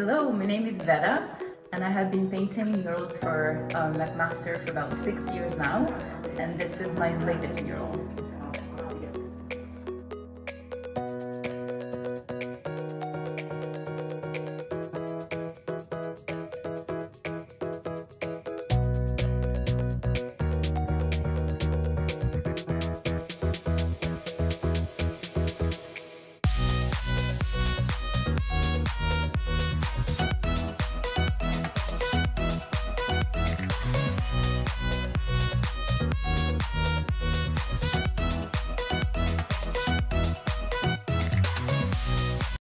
Hello, my name is Vera and I have been painting murals for McMaster for about 6 years now, and this is my latest mural.